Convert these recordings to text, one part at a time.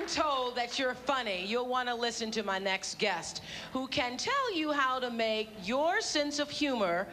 been told that you're funny, you'll want to listen to my next guest, who can tell you how to make your sense of humor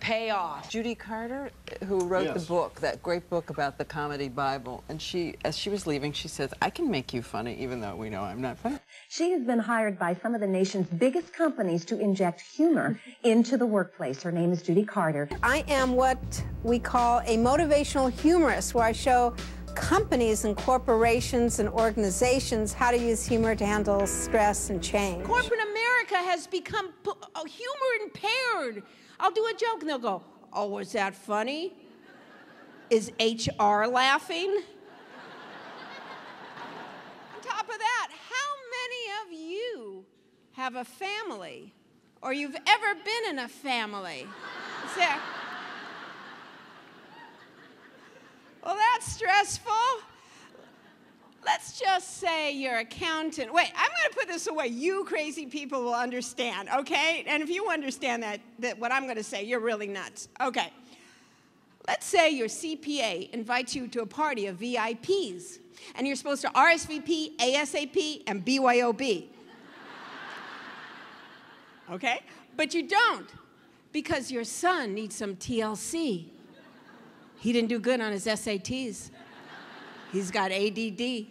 pay off. Judy Carter, who wrote the book, that great book about the Comedy Bible, and she, as she was leaving, she says, I can make you funny, even though we know I'm not funny. She has been hired by some of the nation's biggest companies to inject humor into the workplace. Her name is Judy Carter. I am what we call a motivational humorist, where I show companies and corporations and organizations how to use humor to handle stress and change. Corporate America has become humor-impaired. I'll do a joke and they'll go, oh, was that funny? Is HR laughing? On top of that, how many of you have a family or you've ever been in a family? Well, that's stressful. Let's just say your accountant. Wait, I'm going to put this away. You crazy people will understand, okay? And if you understand that what I'm going to say, you're really nuts. Okay. Let's say your CPA invites you to a party of VIPs, and you're supposed to RSVP, ASAP, and BYOB. Okay? But you don't, because your son needs some TLC. He didn't do good on his SATs. He's got ADD.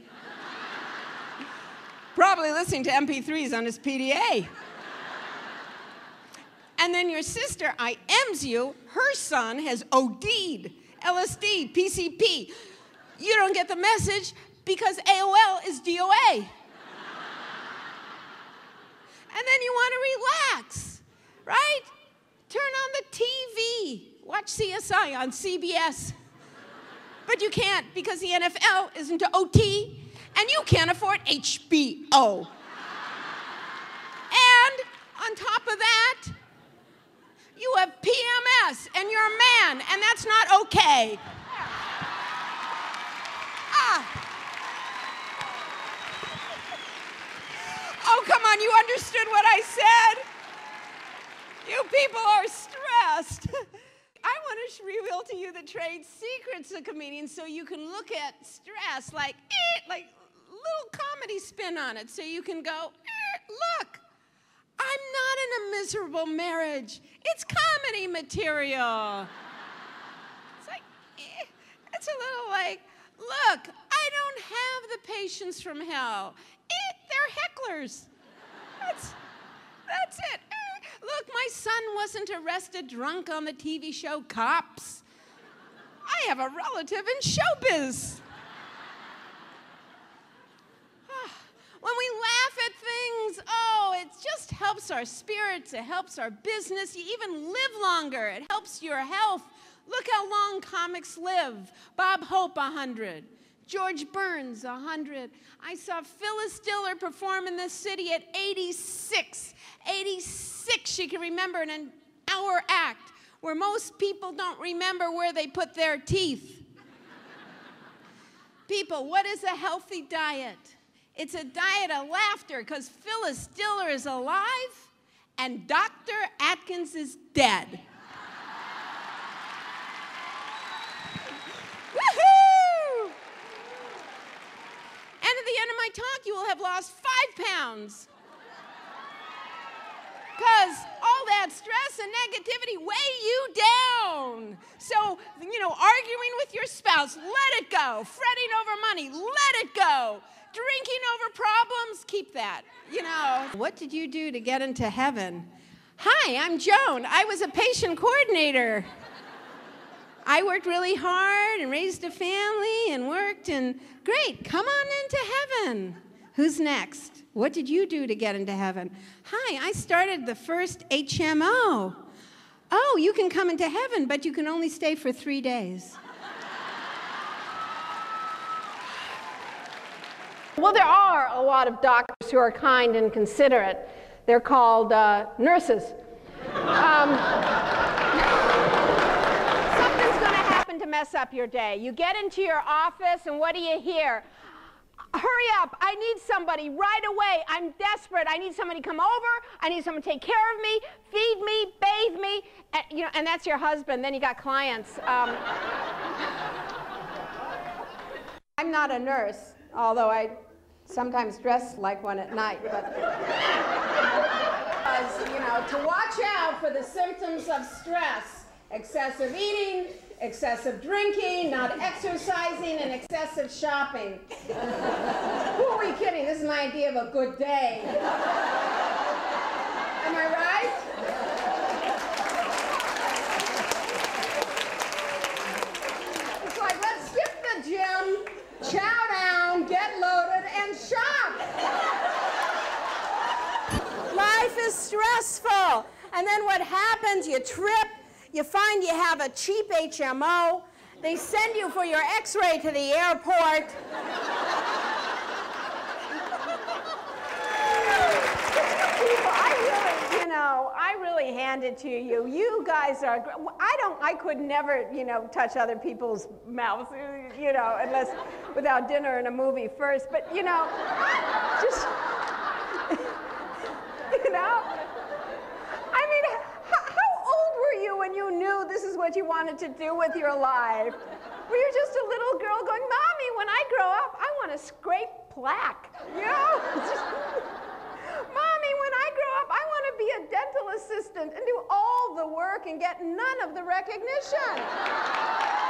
Probably listening to MP3s on his PDA. And then your sister IMs you. Her son has OD'd, LSD, PCP. You don't get the message because AOL is DOA. And then you want to relax, right? Turn on the TV. Watch CSI on CBS. But you can't because the NFL is into OT, and you can't afford HBO. And on top of that, you have PMS, and you're a man, and that's not okay. Oh, come on, you understood what I said? You people are stressed. I want to reveal to you the trade secrets of comedians so you can look at stress like, like little comedy spin on it. So you can go, look, I'm not in a miserable marriage. It's comedy material. It's like, it's a little like, look, I don't have the patience from hell. They're hecklers. That's it. Look, my son wasn't arrested drunk on the TV show Cops. I have a relative in showbiz. When we laugh at things, oh, it just helps our spirits, it helps our business, you even live longer, it helps your health. Look how long comics live. Bob Hope, 100. George Burns, 100. I saw Phyllis Diller perform in this city at 86. 86, she can remember in an hour act where most people don't remember where they put their teeth. People, what is a healthy diet? It's a diet of laughter, because Phyllis Diller is alive and Dr. Atkins is dead. Talk, you will have lost 5 pounds. Because all that stress and negativity weigh you down. So, you know, arguing with your spouse, let it go. Fretting over money, let it go. Drinking over problems, keep that, you know. What did you do to get into heaven? Hi, I'm Joan. I was a patient coordinator. I worked really hard and raised a family and worked, and great, come on into heaven. Who's next? What did you do to get into heaven? Hi, I started the first HMO. Oh, you can come into heaven, but you can only stay for 3 days. Well, there are a lot of doctors who are kind and considerate. They're called nurses. To mess up your day. You get into your office and what do you hear? Hurry up, I need somebody right away. I'm desperate. I need somebody to come over. I need someone to take care of me, feed me, bathe me. And, you know, and that's your husband. Then you got clients. I'm not a nurse, although I sometimes dressed like one at night, but you know, to watch out for the symptoms of stress, excessive eating, excessive drinking, not exercising, and excessive shopping. Who are we kidding? This is my idea of a good day. Am I right? It's like, let's skip the gym, chow down, get loaded, and shop. Life is stressful. And then what happens? You trip. You find you have a cheap HMO. They send you for your x-ray to the airport. You know, I really hand it to you. You guys are, I could never, you know, touch other people's mouths, you know, unless without dinner and a movie first. But, you know, just, you know, I mean, when you knew this is what you wanted to do with your life? Were you just a little girl going, Mommy, when I grow up, I want to scrape plaque? You know? Just, Mommy, when I grow up, I want to be a dental assistant and do all the work and get none of the recognition.